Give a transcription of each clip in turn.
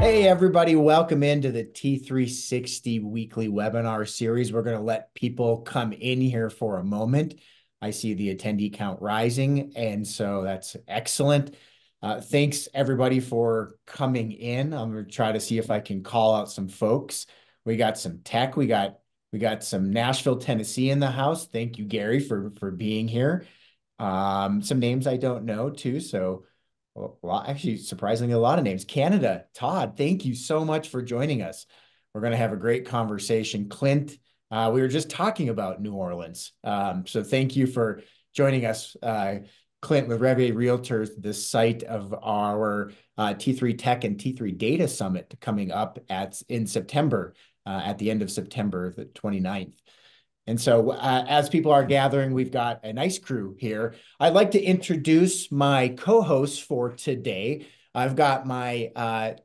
Hey everybody, welcome into the T360 weekly webinar series. We're going to let people come in here for a moment. I see the attendee count rising, and so that's excellent. Thanks everybody for coming in. I'm going to try to see if I can call out some folks. We got some tech. We got some Nashville, Tennessee in the house. Thank you, Gary, for being here. Some names I don't know too, so well, actually, surprisingly, a lot of names. Canada, Todd, thank you so much for joining us. We're going to have a great conversation. Clint, we were just talking about New Orleans. So thank you for joining us, Clint, with Revy Realtors, the site of our T3 Tech and T3 Data Summit coming up in September, at the end of September, the 29th. And so as people are gathering, we've got a nice crew here. I'd like to introduce my co-hosts for today. I've got my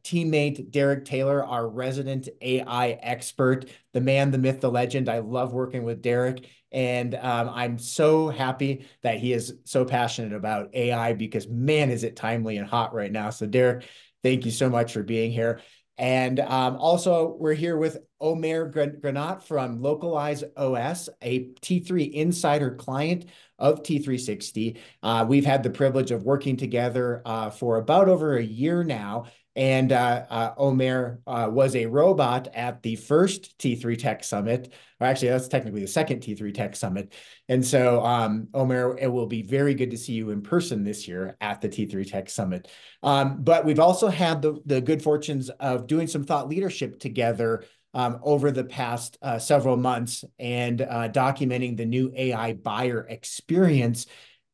teammate, Derek Taylor, our resident AI expert, the man, the myth, the legend. I love working with Derek. And I'm so happy that he is so passionate about AI because, man, is it timely and hot right now. So, Derek, thank you so much for being here. And also, we're here with Omer Granat from LocalizeOS, a T3 insider client of T360. We've had the privilege of working together for about over a year now. And Omer was a robot at the first T3 Tech Summit, or actually that's technically the second T3 Tech Summit. And so Omer, it will be very good to see you in person this year at the T3 Tech Summit. But we've also had the good fortunes of doing some thought leadership together over the past several months and documenting the new AI buyer experience.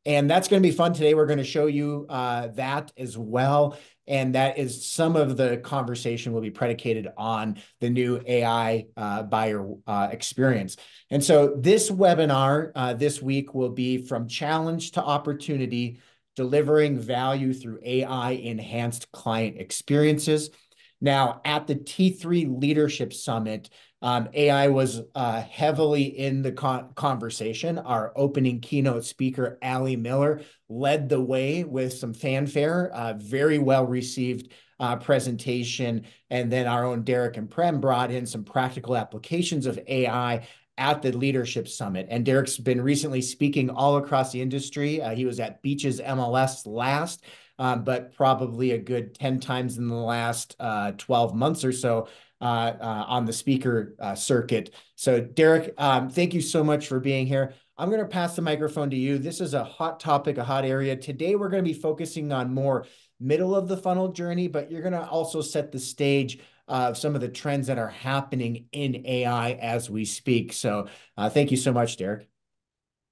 And that's going to be fun today. We're going to show you that as well. And that is some of the conversation will be predicated on the new AI buyer experience. And so this webinar this week will be From Challenge to Opportunity, Delivering Value Through AI-Enhanced Client Experiences. Now, at the T3 Leadership Summit, AI was heavily in the conversation. Our opening keynote speaker, Allie Miller, led the way with some fanfare, very well-received presentation. And then our own Derek and Prem brought in some practical applications of AI at the Leadership Summit. And Derek's been recently speaking all across the industry. He was at Beaches MLS last, but probably a good 10 times in the last 12 months or so. On the speaker circuit. So Derek, thank you so much for being here. I'm going to pass the microphone to you. This is a hot topic, a hot area. Today, we're going to be focusing on more middle of the funnel journey, but you're going to also set the stage of some of the trends that are happening in AI as we speak. So thank you so much, Derek.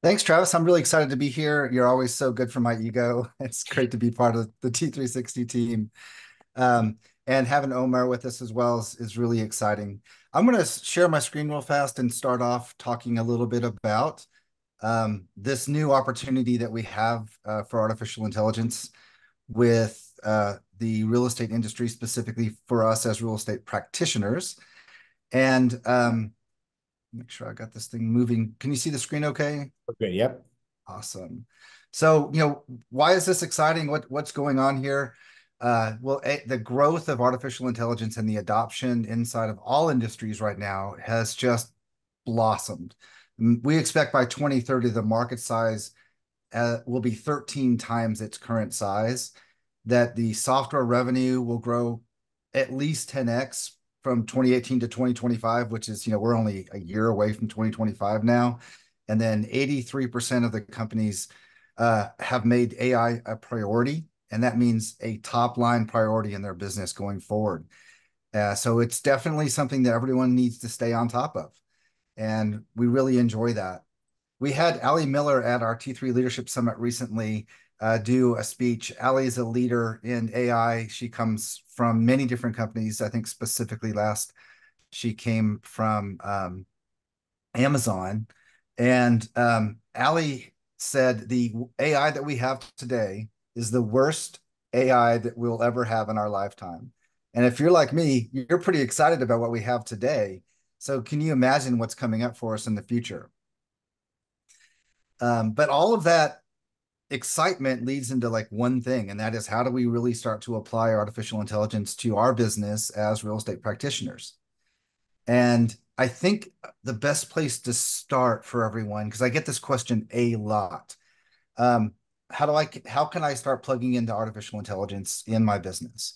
Thanks, Travis. I'm really excited to be here. You're always so good for my ego. It's great to be part of the T360 team. And having Omer with us as well is really exciting. I'm going to share my screen real fast and start off talking a little bit about this new opportunity that we have for artificial intelligence with the real estate industry, specifically for us as real estate practitioners. And make sure I got this thing moving. Can you see the screen okay? Okay, yep. Awesome. So, you know, why is this exciting? What's going on here? Well, the growth of artificial intelligence and the adoption inside of all industries right now has just blossomed. We expect by 2030, the market size will be 13 times its current size, that the software revenue will grow at least 10x from 2018 to 2025, which is, you know, we're only a year away from 2025 now. And then 83% of the companies have made AI a priority. And that means a top line priority in their business going forward. So it's definitely something that everyone needs to stay on top of. And we really enjoy that. We had Allie Miller at our T3 Leadership Summit recently do a speech. Allie is a leader in AI. She comes from many different companies. I think specifically last, she came from Amazon. And Allie said the AI that we have today is the worst AI that we'll ever have in our lifetime. And if you're like me, you're pretty excited about what we have today. So can you imagine what's coming up for us in the future? But all of that excitement leads into like one thing, and that is, how do we really start to apply artificial intelligence to our business as real estate practitioners? And I think the best place to start for everyone, because I get this question a lot, how can I start plugging into artificial intelligence in my business?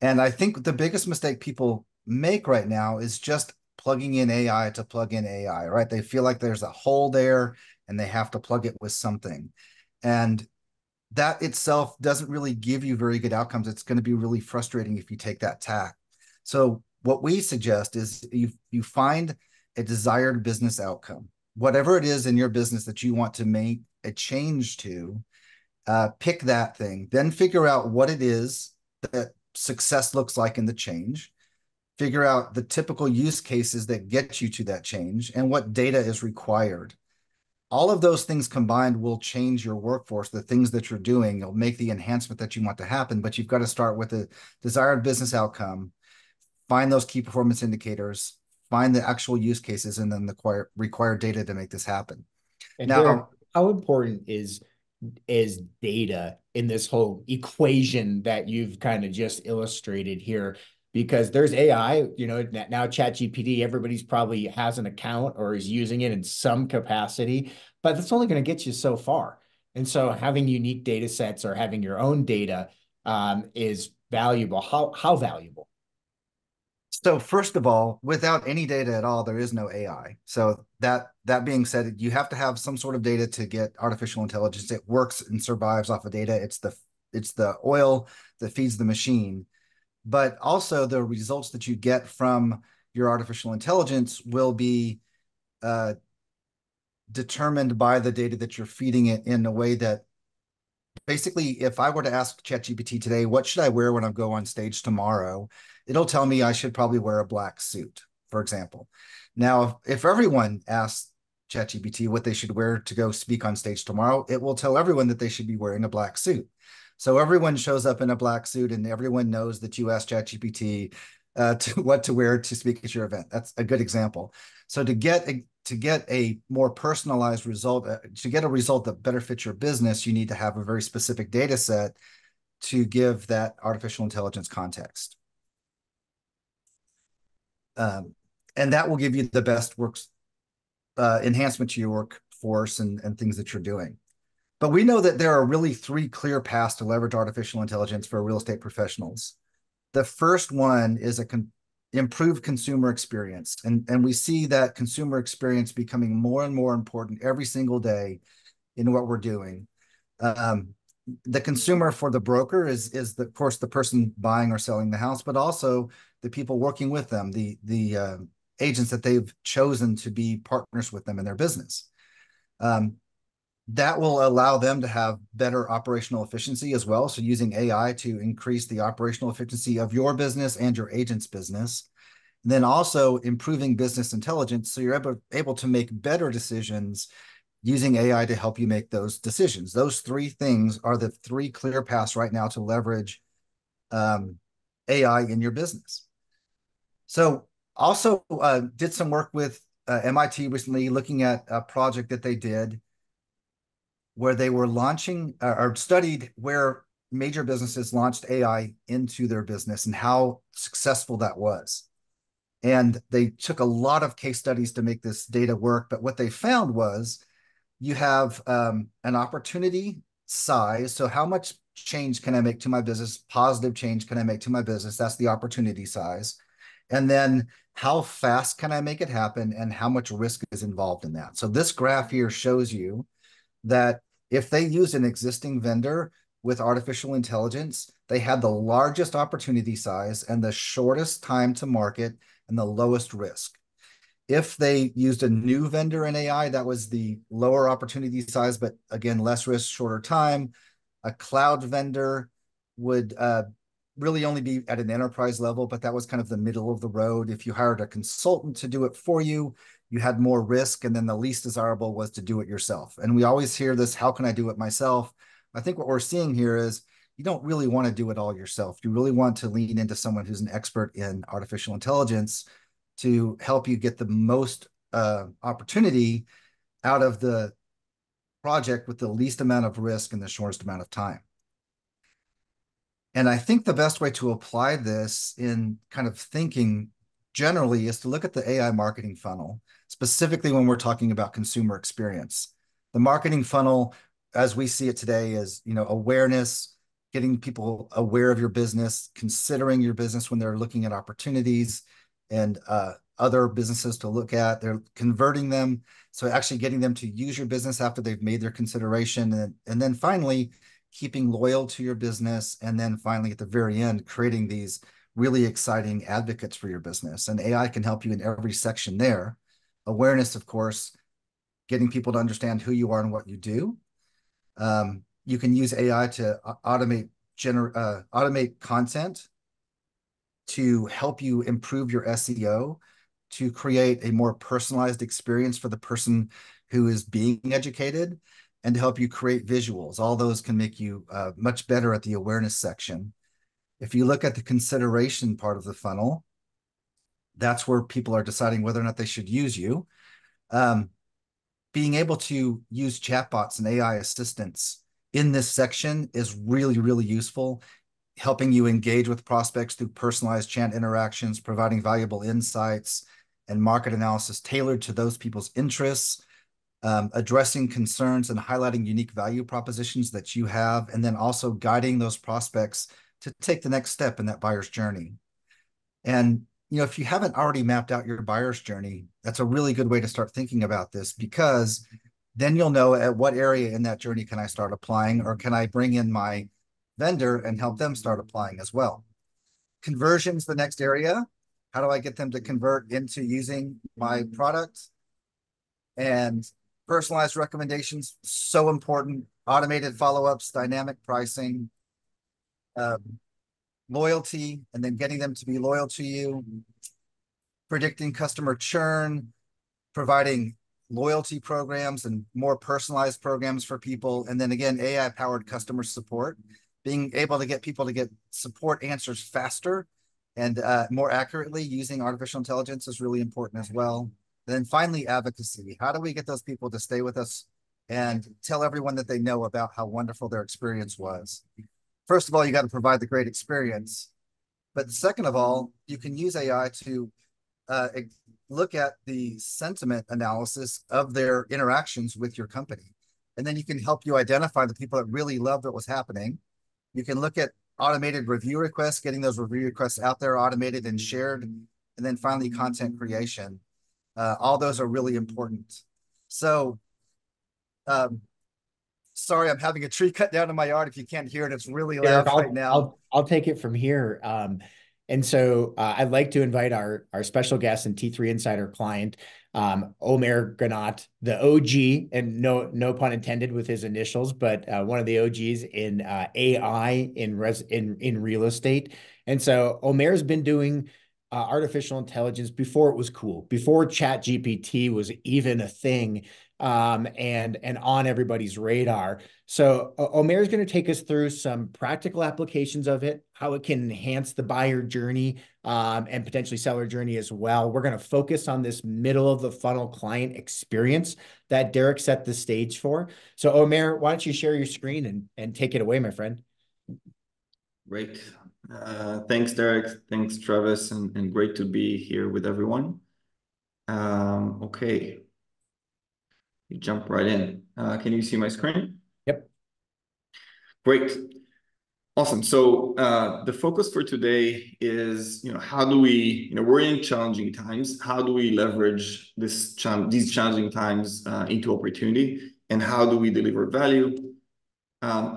And I think the biggest mistake people make right now is just plugging in AI to plug in AI, right? They feel like there's a hole there and they have to plug it with something. And that itself doesn't really give you very good outcomes. It's going to be really frustrating if you take that tack. So what we suggest is you find a desired business outcome, whatever it is in your business that you want to make a change to, pick that thing, then figure out what it is that success looks like in the change, figure out the typical use cases that get you to that change, and what data is required. All of those things combined will change your workforce, the things that you're doing, it'll make the enhancement that you want to happen, but you've got to start with a desired business outcome, find those key performance indicators, find the actual use cases, and then the required data to make this happen. And now, Derek, how important is data in this whole equation that you've kind of just illustrated here? Because there's AI, you know, now ChatGPT, everybody's probably has an account or is using it in some capacity, but that's only going to get you so far. And so having unique data sets or having your own data is valuable. How valuable? So first of all, without any data at all, there is no AI. So that being said, you have to have some sort of data to get artificial intelligence. It works and survives off of data. It's the oil that feeds the machine. But also the results that you get from your artificial intelligence will be determined by the data that you're feeding it in a way that basically, if I were to ask ChatGPT today, what should I wear when I go on stage tomorrow? It'll tell me I should probably wear a black suit, for example. Now, if everyone asks ChatGPT what they should wear to go speak on stage tomorrow, it will tell everyone that they should be wearing a black suit. So everyone shows up in a black suit and everyone knows that you asked ChatGPT what to wear to speak at your event. That's a good example. So to get a more personalized result, to get a result that better fits your business, you need to have a very specific data set to give that artificial intelligence context. And that will give you the best enhancement to your workforce and things that you're doing. But we know that there are really three clear paths to leverage artificial intelligence for real estate professionals. The first one is improved consumer experience. And we see that consumer experience becoming more and more important every single day in what we're doing. The consumer for the broker is of course, the person buying or selling the house, but also the people working with them, the agents that they've chosen to be partners with them in their business. That will allow them to have better operational efficiency as well. So using AI to increase the operational efficiency of your business and your agent's business. And then also improving business intelligence, so you're able to make better decisions using AI to help you make those decisions. Those three things are the three clear paths right now to leverage AI in your business. So also did some work with MIT recently, looking at a project that they did where they were launching or studied where major businesses launched AI into their business and how successful that was. And they took a lot of case studies to make this data work. But what they found was you have an opportunity size. So how much change can I make to my business? Positive change can I make to my business? That's the opportunity size. And then how fast can I make it happen and how much risk is involved in that? So this graph here shows you that if they use an existing vendor with artificial intelligence, they had the largest opportunity size and the shortest time to market and the lowest risk. If they used a new vendor in AI, that was the lower opportunity size, but again, less risk, shorter time. A cloud vendor would really only be at an enterprise level, but that was kind of the middle of the road. If you hired a consultant to do it for you, you had more risk, and then the least desirable was to do it yourself. And we always hear this, how can I do it myself? I think what we're seeing here is you don't really want to do it all yourself. You really want to lean into someone who's an expert in artificial intelligence to help you get the most opportunity out of the project with the least amount of risk in the shortest amount of time. And I think the best way to apply this in kind of thinking generally is to look at the AI marketing funnel, specifically when we're talking about consumer experience. The marketing funnel, as we see it today, is, you know, awareness, getting people aware of your business, considering your business when they're looking at opportunities and other businesses to look at. They're converting them, so actually getting them to use your business after they've made their consideration, and then finally keeping loyal to your business, and then finally at the very end creating these really exciting advocates for your business. And AI can help you in every section there. Awareness, of course, getting people to understand who you are and what you do. You can use AI to automate content, to help you improve your SEO, to create a more personalized experience for the person who is being educated, and to help you create visuals. All those can make you much better at the awareness section. If you look at the consideration part of the funnel, that's where people are deciding whether or not they should use you. Being able to use chatbots and AI assistants in this section is really, really useful, helping you engage with prospects through personalized chat interactions, providing valuable insights and market analysis tailored to those people's interests, addressing concerns and highlighting unique value propositions that you have, and then also guiding those prospects to take the next step in that buyer's journey. And, you know, if you haven't already mapped out your buyer's journey, that's a really good way to start thinking about this, because then you'll know at what area in that journey can I start applying, or can I bring in my vendor and help them start applying as well. Conversion's the next area. How do I get them to convert into using my product? And personalized recommendations, so important. Automated follow-ups, dynamic pricing, loyalty, and then getting them to be loyal to you. Predicting customer churn, providing loyalty programs and more personalized programs for people. And then again, AI-powered customer support, being able to get people to get support answers faster and more accurately using artificial intelligence is really important as well. Then finally, advocacy. How do we get those people to stay with us and tell everyone that they know about how wonderful their experience was? First of all, you got to provide the great experience. But second of all, you can use AI to look at the sentiment analysis of their interactions with your company. And then you can help you identify the people that really loved what was happening. You can look at automated review requests, getting those review requests out there automated and shared. And then finally, content creation. All those are really important. So, sorry, I'm having a tree cut down in my yard. If you can't hear it, it's really loud right now. I'll take it from here. And so I'd like to invite our special guest and T3 Insider client, Omer Granat, the OG, and no pun intended with his initials, but one of the OGs in AI in real estate. And so Omer's been doing artificial intelligence before it was cool, before ChatGPT was even a thing, and on everybody's radar. So Omer is going to take us through some practical applications of it, how it can enhance the buyer journey and potentially seller journey as well. We're going to focus on this middle of the funnel client experience that Derek set the stage for. So Omer, why don't you share your screen and take it away, my friend. Great. Thanks, Derek. Thanks, Travis, and great to be here with everyone. Okay. Jump right in. Can you see my screen? Yep. Great. Awesome. So the focus for today is, how do we, we're in challenging times. How do we leverage these challenging times into opportunity, and how do we deliver value?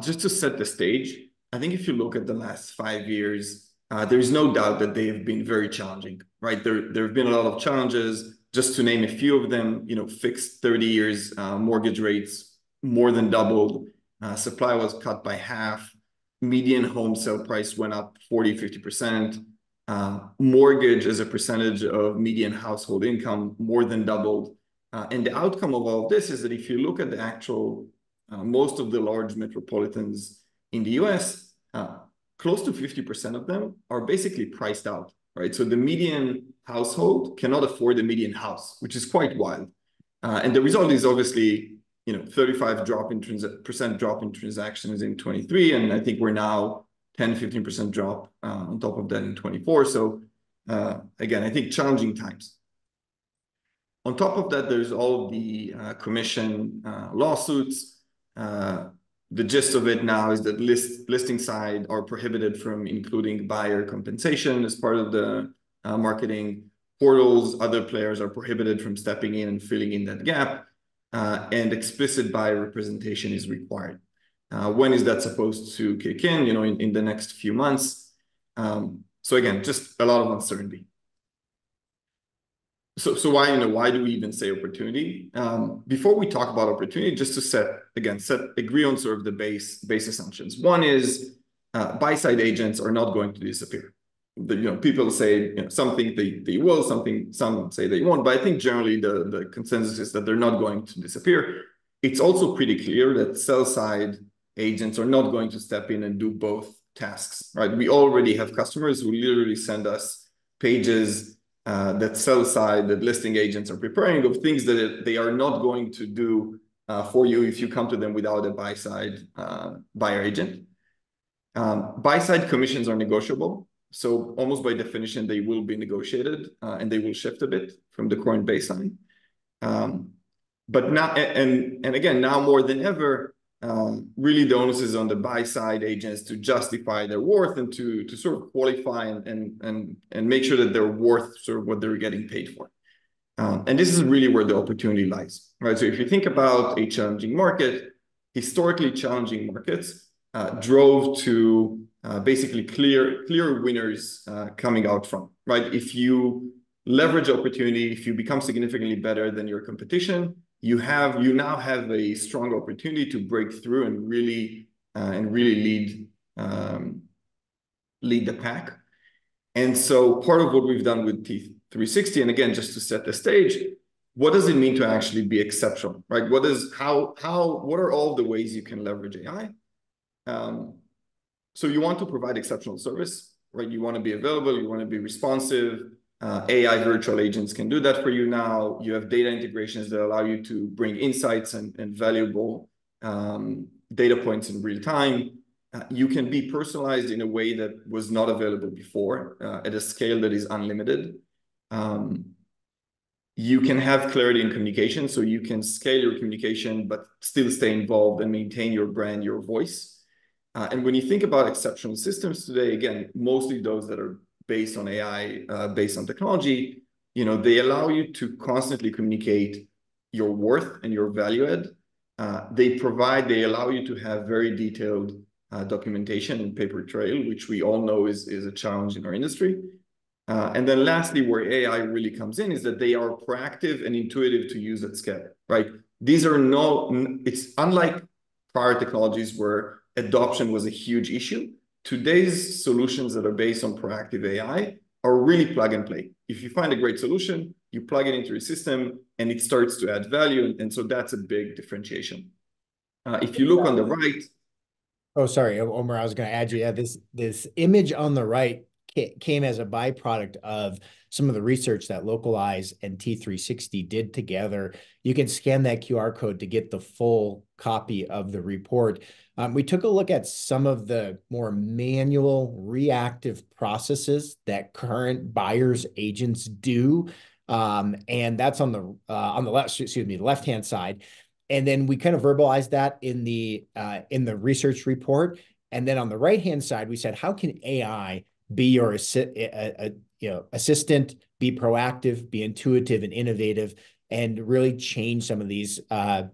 Just to set the stage, I think if you look at the last 5 years, there's no doubt that they have been very challenging, right? There have been a lot of challenges. Just to name a few of them, fixed 30 years mortgage rates more than doubled, supply was cut by half, median home sale price went up 40–50%, mortgage as a percentage of median household income more than doubled. And the outcome of all of this is that if you look at the actual, most of the large metropolitans in the US, close to 50% of them are basically priced out, right? So the median household cannot afford the median house, which is quite wild. And the result is obviously you know, 35% drop in transactions in 23, and I think we're now 10-15% drop on top of that in 24. So again, I think challenging times. On top of that, there's all the commission lawsuits. The gist of it now is that listing side are prohibited from including buyer compensation as part of the marketing portals. Other players are prohibited from stepping in and filling in that gap. And explicit buyer representation is required. When is that supposed to kick in? You know, in the next few months. So again, just a lot of uncertainty. So why, you know, why do we even say opportunity? Before we talk about opportunity, just to agree on sort of the base assumptions. One is buy-side agents are not going to disappear. You know, people say, you know, some think they will, some say they won't, but I think generally the consensus is that they're not going to disappear. It's also pretty clear that sell-side agents are not going to step in and do both tasks, right? We already have customers who literally send us pages that sell-side, that listing agents are preparing, of things that they are not going to do for you if you come to them without a buy-side buyer agent. Buy-side commissions are negotiable. So almost by definition, they will be negotiated and they will shift a bit from the current baseline. But now, and again, now more than ever, really the onus is on the buy-side agents to justify their worth and to sort of qualify and make sure that they're worth sort of what they're getting paid for. And this is really where the opportunity lies, right? So if you think about a challenging market, historically challenging markets drove to basically clear winners coming out from, right? If you leverage opportunity, if you become significantly better than your competition, you now have a strong opportunity to break through and really lead the pack. And so part of what we've done with T360, and again, just to set the stage, what does it mean to actually be exceptional, right? What are all the ways you can leverage AI? So you want to provide exceptional service, right? You want to be available, you want to be responsive. AI virtual agents can do that for you now. You have data integrations that allow you to bring insights and valuable data points in real time. You can be personalized in a way that was not available before at a scale that is unlimited. You can have clarity in communication, so you can scale your communication, but still stay involved and maintain your brand, your voice. And when you think about exceptional systems today, again, mostly those that are based on AI, based on technology, you know, they allow you to constantly communicate your worth and your value add. They allow you to have very detailed documentation and paper trail, which we all know is a challenge in our industry. And then lastly, where AI really comes in is that they are proactive and intuitive to use at scale, right? It's unlike prior technologies where adoption was a huge issue. Today's solutions that are based on proactive AI are really plug and play. If you find a great solution, you plug it into your system and it starts to add value. And so that's a big differentiation. If you look on the right. Oh, sorry, Omer, I was going to add you. Yeah, this image on the right came as a byproduct of some of the research that Localize and T360 did together. You can scan that QR code to get the full copy of the report. We took a look at some of the more manual, reactive processes that current buyers agents do, and that's on the left. Excuse me, the left-hand side, and then we kind of verbalized that in the research report. And then on the right-hand side, we said, how can AI be your assistant, be proactive, be intuitive and innovative, and really change some of these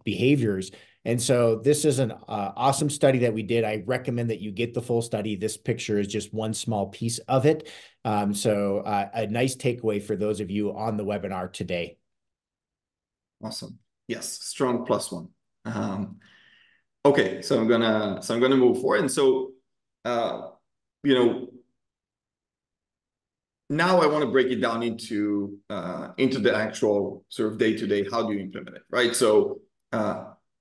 behaviors. And so this is an awesome study that we did. I recommend that you get the full study. This picture is just one small piece of it. So a nice takeaway for those of you on the webinar today. Awesome. Yes, strong +1. Okay, so I'm gonna move forward. And so you know, now I want to break it down into the actual sort of day-to-day. How do you implement it, right? So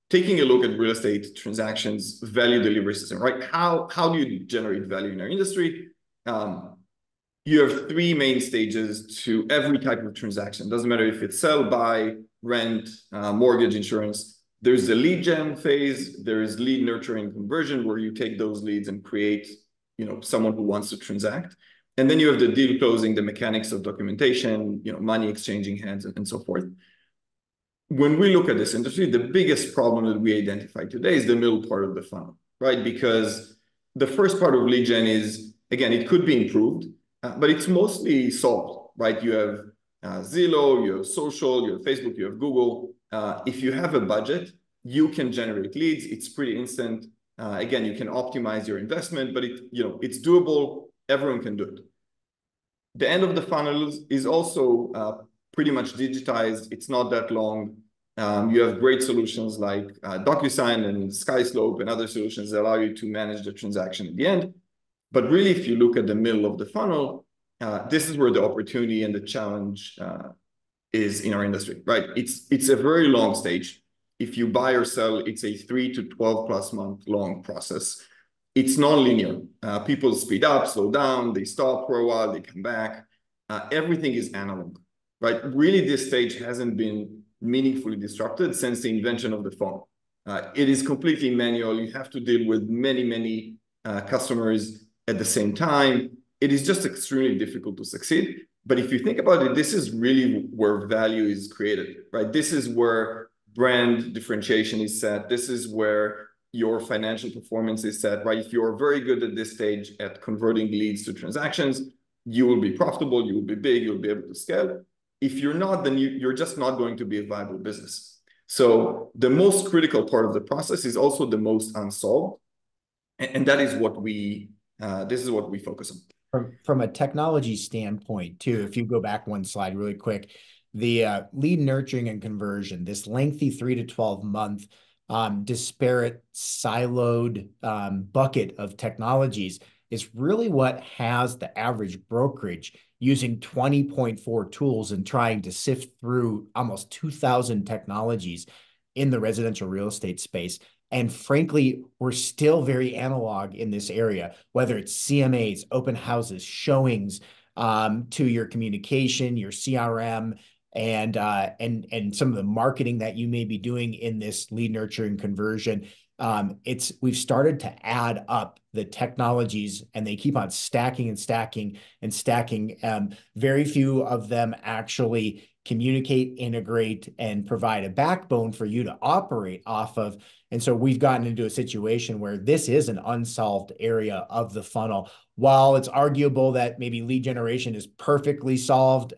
taking a look at real estate transactions, value delivery system, right? How do you generate value in our industry? You have three main stages to every type of transaction. Doesn't matter if it's sell, buy, rent, mortgage, insurance. There's the lead gen phase, there is lead nurturing conversion, where you take those leads and create, you know, someone who wants to transact. And then you have the deal closing, the mechanics of documentation, you know, money exchanging hands and so forth. When we look at this industry, the biggest problem that we identify today is the middle part of the funnel, right? Because the first part of lead gen is, again, it could be improved, but it's mostly solved, right? You have Zillow, you have social, you have Facebook, you have Google. If you have a budget, you can generate leads. It's pretty instant. Again, you can optimize your investment, but it, you know, it's doable. Everyone can do it. The end of the funnel is also pretty much digitized. It's not that long. You have great solutions like DocuSign and SkySlope and other solutions that allow you to manage the transaction at the end. But really, if you look at the middle of the funnel, this is where the opportunity and the challenge is in our industry, right? It's a very long stage. If you buy or sell, it's a 3 to 12+ month long process. It's non-linear. People speed up, slow down, they stop for a while, they come back. Everything is analog, right? Really, this stage hasn't been meaningfully disrupted since the invention of the phone. It is completely manual. You have to deal with many, many customers at the same time. It is just extremely difficult to succeed. But if you think about it, this is really where value is created, right? This is where brand differentiation is set. This is where your financial performance is set, right? If you're very good at this stage at converting leads to transactions, you will be profitable, you will be big, you'll be able to scale. If you're not, then you're just not going to be a viable business. So the most critical part of the process is also the most unsolved. And that is what we focus on. From a technology standpoint too, if you go back one slide really quick, the lead nurturing and conversion, this lengthy 3 to 12 month disparate siloed bucket of technologies is really what has the average brokerage using 20.4 tools and trying to sift through almost 2,000 technologies in the residential real estate space. And frankly, we're still very analog in this area, whether it's CMAs, open houses, showings, to your communication, your CRM, and some of the marketing that you may be doing in this lead nurturing conversion. We've started to add up the technologies, and they keep on stacking and stacking and stacking. Very few of them actually communicate, integrate, and provide a backbone for you to operate off of. And so we've gotten into a situation where this is an unsolved area of the funnel. While it's arguable that maybe lead generation is perfectly solved,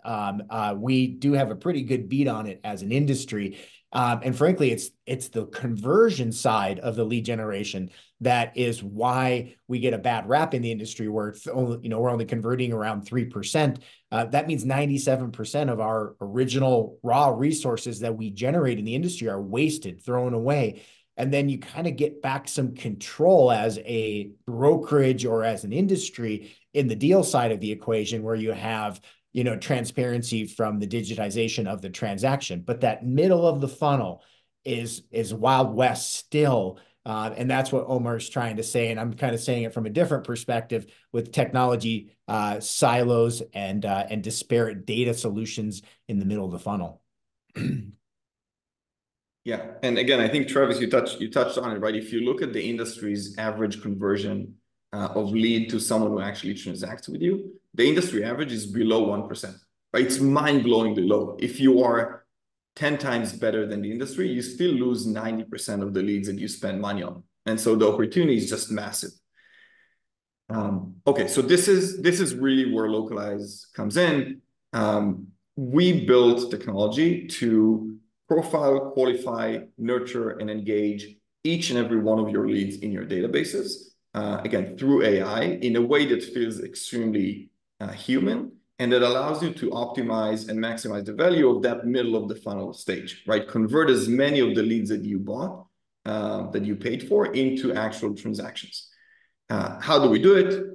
we do have a pretty good beat on it as an industry. And frankly, it's the conversion side of the lead generation that is why we get a bad rap in the industry, where it's only, you know, we're only converting around 3%. That means 97% of our original raw resources that we generate in the industry are wasted, thrown away. And then you kind of get back some control as a brokerage or as an industry in the deal side of the equation, where you have, you know, transparency from the digitization of the transaction. But that middle of the funnel is Wild West still. And that's what Omer's trying to say. And I'm kind of saying it from a different perspective with technology silos and disparate data solutions in the middle of the funnel. Yeah. And again, I think, Travis, you touched on it, right? If you look at the industry's average conversion of lead to someone who actually transacts with you, the industry average is below 1%, right? It's mind-blowingly low. If you are 10 times better than the industry, you still lose 90% of the leads that you spend money on. And so the opportunity is just massive. Okay, so this is really where Localize comes in. We built technology to profile, qualify, nurture, and engage each and every one of your leads in your databases, again, through AI, in a way that feels extremely human, and that allows you to optimize and maximize the value of that middle of the funnel stage, right? Convert as many of the leads that you bought, that you paid for, into actual transactions. How do we do it?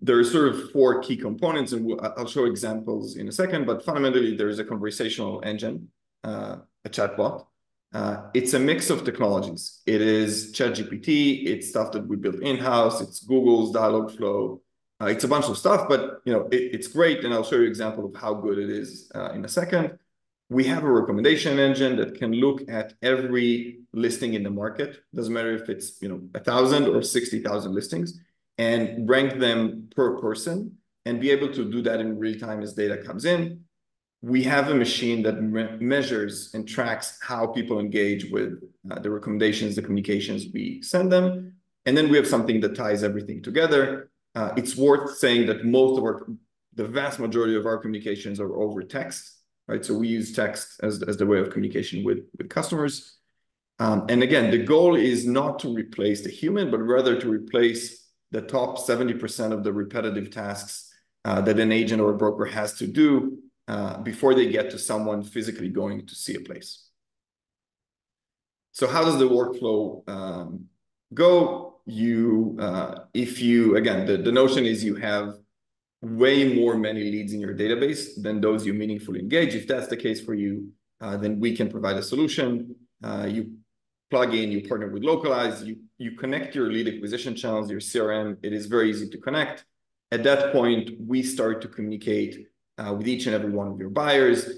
There are sort of four key components, and I'll show examples in a second, but fundamentally, there is a conversational engine, a chatbot. It's a mix of technologies. It is ChatGPT, it's stuff that we built in-house, it's Google's Dialogflow, it's a bunch of stuff, but you know, it's great, and I'll show you an example of how good it is in a second. We have a recommendation engine that can look at every listing in the market. Doesn't matter if it's 1,000 or 60,000 listings, and rank them per person and be able to do that in real time as data comes in. We have a machine that measures and tracks how people engage with the recommendations, the communications we send them. And then we have something that ties everything together. It's worth saying that the vast majority of our communications are over text. Right, so we use text as the way of communication with customers. And again, the goal is not to replace the human, but rather to replace the top 70% of the repetitive tasks that an agent or a broker has to do before they get to someone physically going to see a place. So how does the workflow go? The notion is you have many leads in your database than those you meaningfully engage. If that's the case for you, then we can provide a solution. You plug in, you partner with Localize, you connect your lead acquisition channels, your CRM. It is very easy to connect. At that point, we start to communicate with each and every one of your buyers.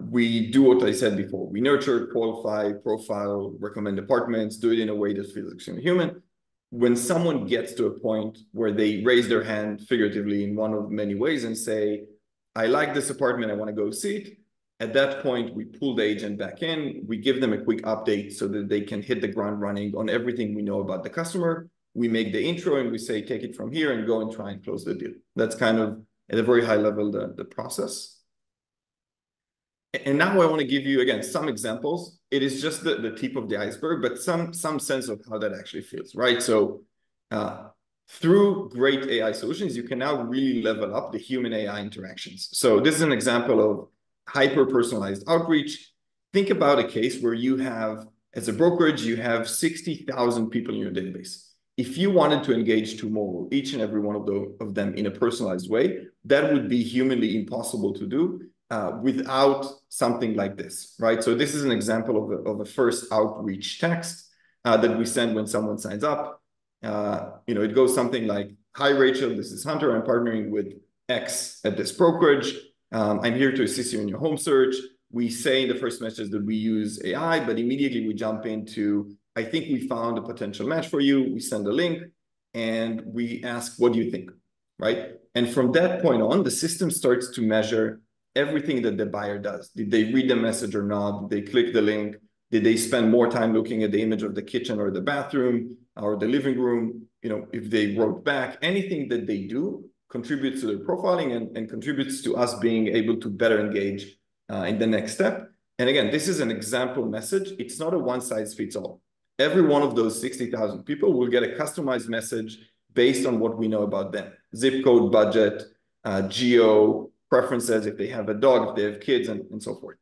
We do what I said before. We nurture, qualify, profile, recommend apartments, do it in a way that feels extremely human. When someone gets to a point where they raise their hand figuratively in one of many ways and say, I like this apartment, I want to go see it. At that point, we pull the agent back in. We give them a quick update so that they can hit the ground running on everything we know about the customer. We make the intro and we say, take it from here and go and try and close the deal. That's kind of at a very high level, the process. And now I want to give you, again, some examples. It is just the tip of the iceberg, but some sense of how that actually feels, right? So through great AI solutions, you can now really level up the human AI interactions. So this is an example of hyper-personalized outreach. Think about a case where you have, as a brokerage, you have 60,000 people in your database. If you wanted to engage tomorrow, each and every one of them in a personalized way, that would be humanly impossible to do without something like this, right? So this is an example of a first outreach text that we send when someone signs up. It goes something like, hi, Rachel, this is Hunter. I'm partnering with X at this brokerage. I'm here to assist you in your home search. We say in the first message that we use AI, but immediately we jump into, I think we found a potential match for you. We send a link and we ask, what do you think, right? And from that point on, the system starts to measure everything that the buyer does. Did they read the message or not? Did they click the link? Did they spend more time looking at the image of the kitchen or the bathroom or the living room? If they wrote back, anything that they do contributes to their profiling and contributes to us being able to better engage in the next step. And again, this is an example message. It's not a one-size-fits-all. Every one of those 60,000 people will get a customized message based on what we know about them. Zip code, budget, geo, preferences, if they have a dog, if they have kids, and so forth.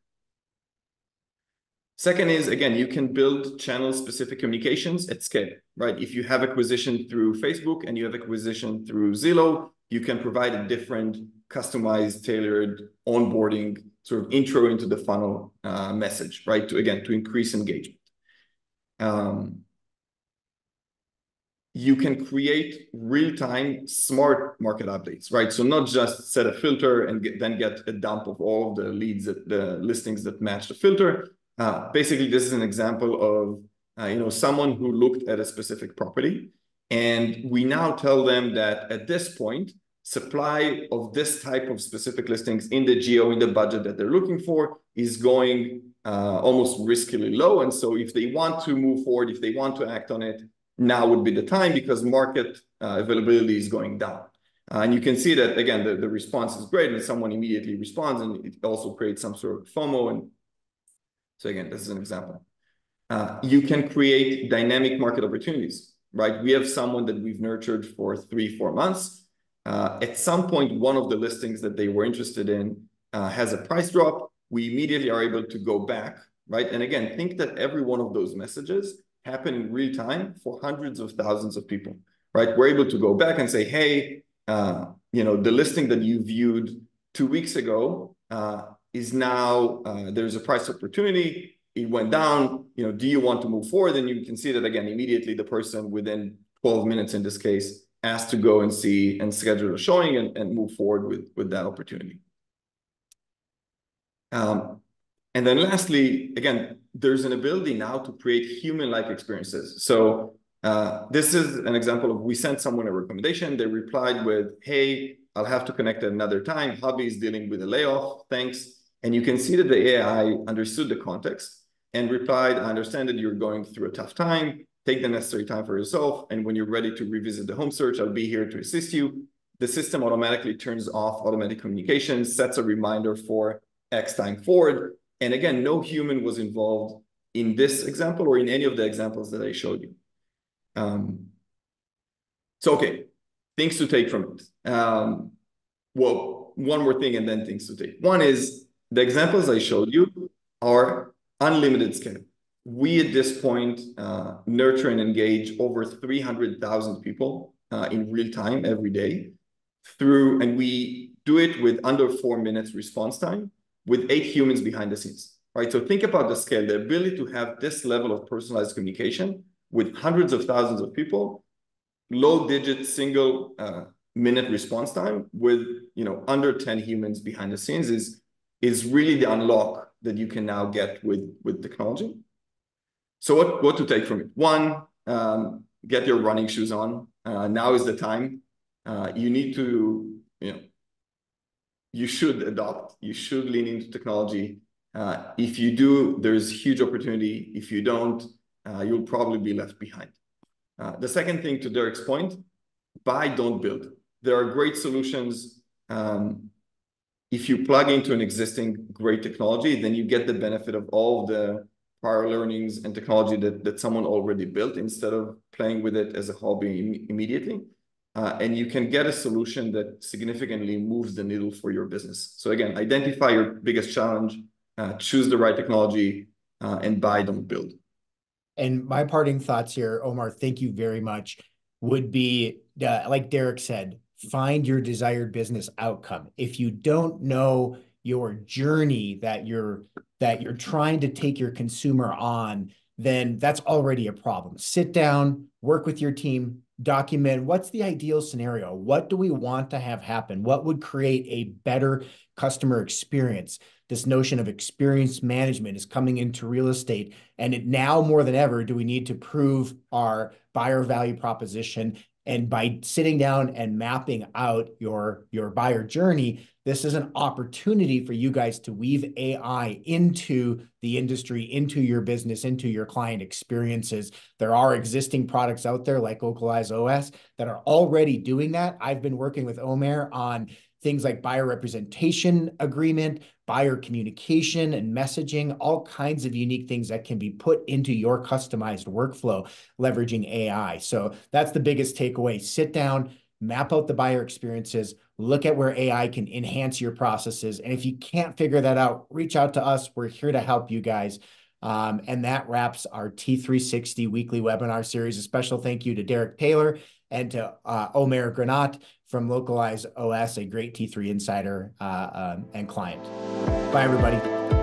Second is, again, you can build channel-specific communications at scale, right? If you have acquisition through Facebook and you have acquisition through Zillow, you can provide a different, customized, tailored, onboarding sort of intro into the funnel message, right? To increase engagement. You can create real-time smart market updates, right? So not just set a filter and then get a dump of all the leads, the listings that match the filter. Basically, this is an example of someone who looked at a specific property, and we now tell them that at this point, supply of this type of specific listings in the geo, in the budget that they're looking for is going almost riskily low. And so if they want to move forward, if they want to act on it, now would be the time because market availability is going down. And you can see that, again, the response is great and someone immediately responds, and it also creates some sort of FOMO. And so again, this is an example. You can create dynamic market opportunities, right? We have someone that we've nurtured for 3-4 months. At some point, one of the listings that they were interested in has a price drop. We immediately are able to go back, right? And again, think that every one of those messages happen in real time for hundreds of thousands of people, right? We're able to go back and say, hey, the listing that you viewed 2 weeks ago is now, there's a price opportunity, it went down, do you want to move forward? And you can see that again, immediately the person within 12 minutes in this case asked to go and see and schedule a showing and move forward with that opportunity. And then lastly, again, there's an ability now to create human-like experiences. So this is an example of, we sent someone a recommendation. They replied with, hey, I'll have to connect at another time. Hobby is dealing with a layoff. Thanks. And you can see that the AI understood the context and replied, I understand that you're going through a tough time. Take the necessary time for yourself. And when you're ready to revisit the home search, I'll be here to assist you. The system automatically turns off automatic communication, sets a reminder for X time forward. And again, no human was involved in this example or in any of the examples that I showed you. So, okay, things to take from it. Well, one more thing and then things to take. One is the examples I showed you are unlimited scale. We, at this point, nurture and engage over 300,000 people in real time every day through, and we do it with under 4 minutes response time with 8 humans behind the scenes, right? So think about the scale, the ability to have this level of personalized communication with hundreds of thousands of people, low digit single minute response time with, you know, under 10 humans behind the scenes is really the unlock that you can now get with technology. So what to take from it? One, get your running shoes on. Now is the time. You need to, you know, you should adopt, you should lean into technology. If you do, there's huge opportunity. If you don't, you'll probably be left behind. The second thing, to Derek's point, buy, don't build. There are great solutions. If you plug into an existing great technology, then you get the benefit of all the prior learnings and technology that someone already built instead of playing with it as a hobby immediately. And you can get a solution that significantly moves the needle for your business. So again, identify your biggest challenge, choose the right technology, and buy, don't build. And my parting thoughts here, Omer, thank you very much, would be, like Derek said, find your desired business outcome. If you don't know your journey that you're trying to take your consumer on, then that's already a problem. Sit down, work with your team, document what's the ideal scenario. What do we want to have happen? What would create a better customer experience? This notion of experience management is coming into real estate. And now more than ever, do we need to prove our buyer value proposition? And by sitting down and mapping out your buyer journey, this is an opportunity for you guys to weave AI into the industry, into your business, into your client experiences. There are existing products out there like LocalizeOS that are already doing that. I've been working with Omer on things like buyer representation agreement, buyer communication and messaging, all kinds of unique things that can be put into your customized workflow, leveraging AI. So that's the biggest takeaway. Sit down, map out the buyer experiences, look at where AI can enhance your processes. And if you can't figure that out, reach out to us. We're here to help you guys. And that wraps our T360 weekly webinar series. A special thank you to Derek Taylor and to Omer Granat from LocalizeOS, a great T3 insider and client. Bye, everybody.